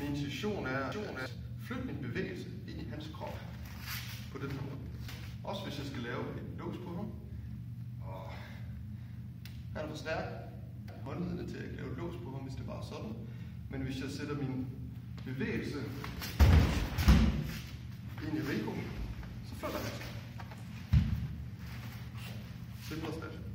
Min intention er at flytte min bevægelse ind i hans krop på den måde. Også hvis jeg skal lave et lås på ham. Og han er for stærk. Håndledene til at lave et lås på ham, hvis det bare er sådan. Men hvis jeg sætter min bevægelse ind i Rigon, så følger han sig. Simpelthen.